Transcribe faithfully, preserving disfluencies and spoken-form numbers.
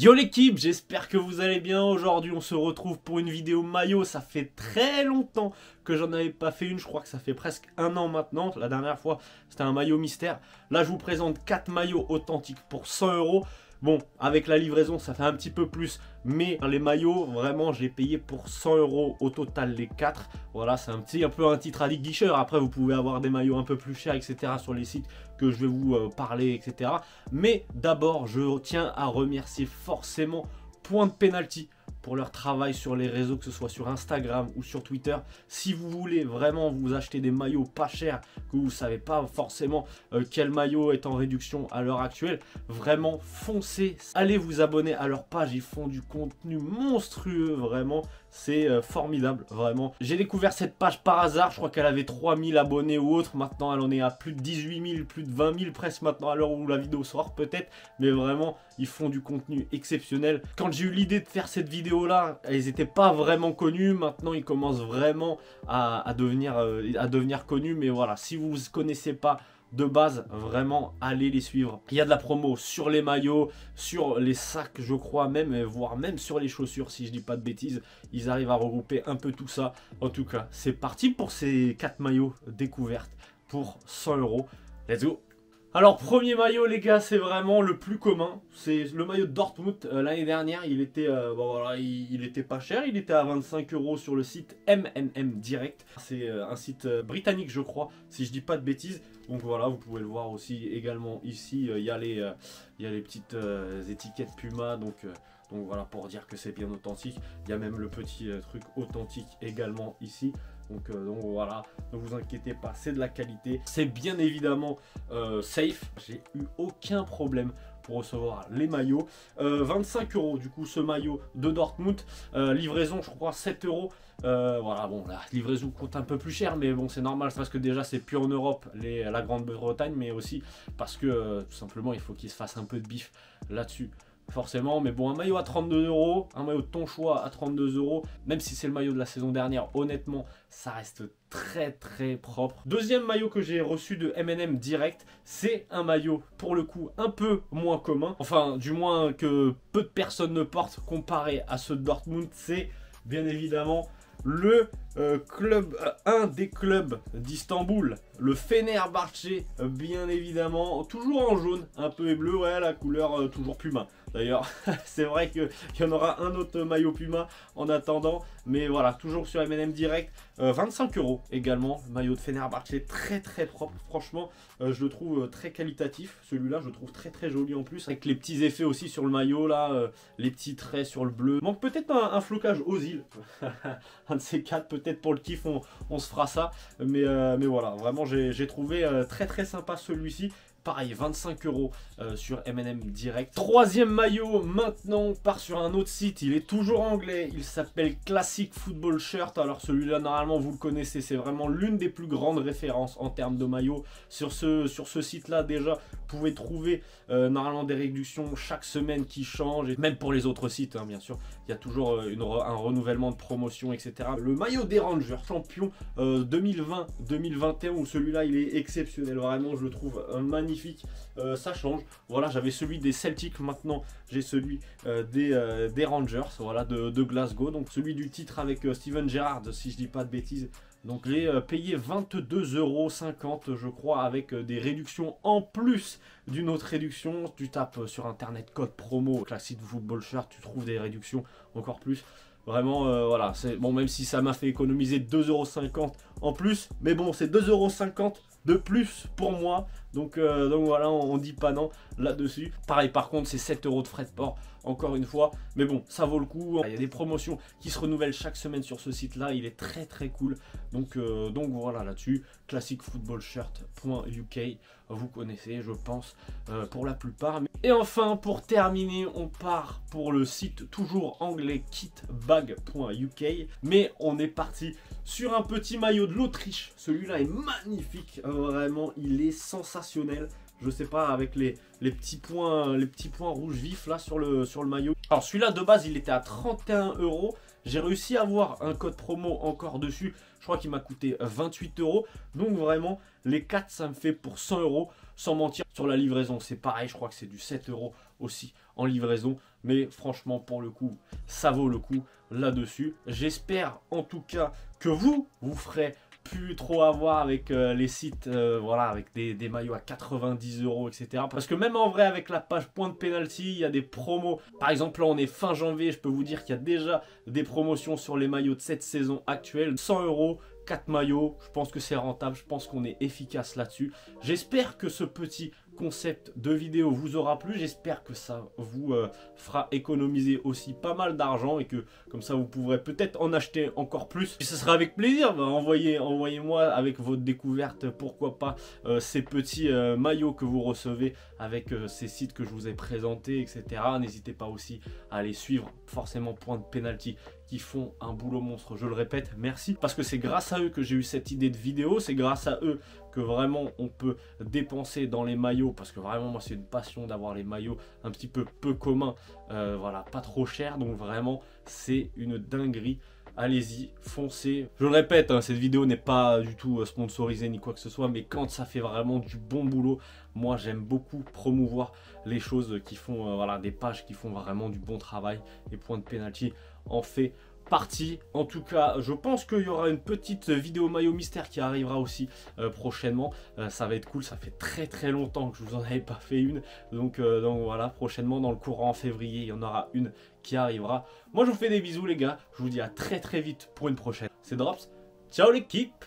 Yo l'équipe, j'espère que vous allez bien. Aujourd'hui on se retrouve pour une vidéo maillot. Ça fait très longtemps que j'en avais pas fait une, je crois que ça fait presque un an maintenant. La dernière fois c'était un maillot mystère. Là je vous présente quatre maillots authentiques pour cent euros. Bon, avec la livraison ça fait un petit peu plus, mais les maillots vraiment je l'ai payé pour cent euros au total les quatre. Voilà, c'est un petit un peu un titre à guicheur. Après vous pouvez avoir des maillots un peu plus chers etc sur les sites que je vais vous euh, parler etc. Mais d'abord je tiens à remercier forcément Point de Pénalty pour leur travail sur les réseaux, que ce soit sur Instagram ou sur Twitter. Si vous voulez vraiment vous acheter des maillots pas chers, que vous ne savez pas forcément euh, quel maillot est en réduction à l'heure actuelle, vraiment foncez, allez vous abonner à leur page, ils font du contenu monstrueux, vraiment c'est euh, formidable, vraiment. J'ai découvert cette page par hasard, je crois qu'elle avait trois mille abonnés ou autre, maintenant elle en est à plus de dix-huit mille, plus de vingt mille presque maintenant à l'heure où la vidéo sort peut-être, mais vraiment ils font du contenu exceptionnel. Quand j'ai eu l'idée de faire cette vidéo là, ils n'étaient pas vraiment connus, maintenant ils commencent vraiment à, à, devenir, euh, à devenir connus, mais voilà, si vous ne connaissez pas de base, vraiment allez les suivre. Il y a de la promo sur les maillots, sur les sacs je crois même, voire même sur les chaussures si je dis pas de bêtises, ils arrivent à regrouper un peu tout ça. En tout cas, c'est parti pour ces quatre maillots découvertes pour cent euros, let's go. Alors premier maillot les gars, c'est vraiment le plus commun, c'est le maillot de Dortmund. euh, l'année dernière il était, euh, bon, voilà, il, il était pas cher, il était à vingt-cinq euros sur le site MandM Direct, c'est euh, un site euh, britannique je crois si je dis pas de bêtises, donc voilà vous pouvez le voir aussi également ici. Il euh, y, euh, y a les petites euh, étiquettes Puma, donc euh, donc voilà pour dire que c'est bien authentique, il y a même le petit euh, truc authentique également ici. Donc, euh, donc voilà, ne vous inquiétez pas, c'est de la qualité. C'est bien évidemment euh, safe. J'ai eu aucun problème pour recevoir les maillots. Euh, vingt-cinq euros du coup ce maillot de Dortmund. Euh, livraison je crois sept euros. Voilà, bon la livraison coûte un peu plus cher, mais bon c'est normal, c'est parce que déjà c'est plus en Europe, les, la Grande-Bretagne, mais aussi parce que euh, tout simplement il faut qu'il se fasse un peu de bif là-dessus. Forcément, mais bon, un maillot à trente-deux euros, un maillot de ton choix à trente-deux euros, même si c'est le maillot de la saison dernière, honnêtement, ça reste très très propre. Deuxième maillot que j'ai reçu de M and M Direct, c'est un maillot pour le coup un peu moins commun, enfin du moins que peu de personnes ne portent comparé à ceux de Dortmund, c'est bien évidemment le euh, club, euh, un des clubs d'Istanbul, le Fenerbahçe, euh, bien évidemment, toujours en jaune, un peu et bleu, ouais, la couleur euh, toujours Puma. D'ailleurs, c'est vrai qu'il y en aura un autre maillot Puma en attendant, mais voilà, toujours sur M and M Direct, euh, vingt-cinq euros également, maillot de Fenerbahçe, très très propre, franchement, euh, je le trouve très qualitatif, celui-là, je le trouve très très joli en plus, avec les petits effets aussi sur le maillot, là, euh, les petits traits sur le bleu. Manque peut-être un, un flocage aux îles, un de ces quatre, peut-être pour le kiff, on, on se fera ça, mais, euh, mais voilà, vraiment, j'ai trouvé euh, très très sympa celui-ci. Pareil, vingt-cinq euros sur M and M Direct. Troisième maillot, maintenant on part sur un autre site, il est toujours anglais, il s'appelle Classic Football Shirt. Alors celui-là normalement vous le connaissez, c'est vraiment l'une des plus grandes références en termes de maillots. Sur ce, sur ce site-là déjà, vous pouvez trouver euh, normalement des réductions chaque semaine qui changent, et même pour les autres sites hein, bien sûr, il y a toujours une, un renouvellement de promotion et cetera. Le maillot des Rangers, champion euh, deux mille vingt deux mille vingt et un, où celui-là il est exceptionnel, vraiment je le trouve euh, magnifique. Euh, ça change, voilà, j'avais celui des Celtics, maintenant j'ai celui euh, des, euh, des Rangers, voilà, de, de Glasgow, donc celui du titre avec euh, Steven Gerrard si je dis pas de bêtises. Donc j'ai euh, payé vingt-deux euros cinquante je crois, avec euh, des réductions en plus d'une autre réduction. Tu tapes euh, sur internet code promo Classic Football Shirt, tu trouves des réductions encore plus. Vraiment, euh, voilà, c'est bon, même si ça m'a fait économiser deux euros cinquante en plus, mais bon, c'est deux euros cinquante de plus pour moi, donc, euh, donc voilà, on, on dit pas non là-dessus. Pareil, par contre, c'est sept euros de frais de port, encore une fois, mais bon, ça vaut le coup. Il y a des promotions qui se renouvellent chaque semaine sur ce site-là, il est très très cool, donc, euh, donc voilà, là-dessus, classic football shirt point U K, vous connaissez, je pense, euh, pour la plupart. Et enfin, pour terminer, on part pour le site toujours anglais Kitbag point U K, mais on est parti sur un petit maillot de l'Autriche. Celui-là est magnifique, vraiment, il est sensationnel. Je sais pas, avec les, les, petits points, les petits points rouges vifs là sur le, sur le maillot. Alors celui-là de base il était à trente et un euros. J'ai réussi à avoir un code promo encore dessus. Je crois qu'il m'a coûté vingt-huit euros. Donc vraiment les quatre ça me fait pour cent euros. Sans mentir, sur la livraison c'est pareil. Je crois que c'est du sept euros aussi en livraison. Mais franchement, pour le coup, ça vaut le coup là-dessus. J'espère en tout cas que vous, vous ferez plus trop avoir avec euh, les sites, euh, voilà, avec des, des maillots à quatre-vingt-dix euros, et cetera. Parce que même en vrai, avec la page Point de Pénalty, il y a des promos. Par exemple, là, on est fin janvier, je peux vous dire qu'il y a déjà des promotions sur les maillots de cette saison actuelle. cent euros. quatre maillots, je pense que c'est rentable, je pense qu'on est efficace là-dessus. J'espère que ce petit concept de vidéo vous aura plu, j'espère que ça vous euh, fera économiser aussi pas mal d'argent et que comme ça vous pourrez peut-être en acheter encore plus. Et ce sera avec plaisir, bah, envoyez, envoyez-moi avec votre découverte, pourquoi pas euh, ces petits euh, maillots que vous recevez avec euh, ces sites que je vous ai présentés, et cetera. N'hésitez pas aussi à les suivre, forcément Point de Pénalty, qui font un boulot monstre, je le répète, merci, parce que c'est grâce à eux que j'ai eu cette idée de vidéo, c'est grâce à eux que vraiment on peut dépenser dans les maillots, parce que vraiment moi c'est une passion d'avoir les maillots un petit peu peu communs, euh, voilà, pas trop cher, donc vraiment c'est une dinguerie. Allez-y, foncez. Je le répète, hein, cette vidéo n'est pas du tout sponsorisée ni quoi que ce soit, mais quand ça fait vraiment du bon boulot, moi j'aime beaucoup promouvoir les choses qui font, euh, voilà, des pages qui font vraiment du bon travail, et Point de Pénalty en fait partie. En tout cas, je pense qu'il y aura une petite vidéo maillot mystère qui arrivera aussi euh, prochainement. Euh, ça va être cool, ça fait très très longtemps que je vous en avais pas fait une. Donc, euh, donc voilà, prochainement dans le courant en février, il y en aura une qui arrivera. Moi je vous fais des bisous les gars, je vous dis à très très vite pour une prochaine. C'est Drops, ciao l'équipe.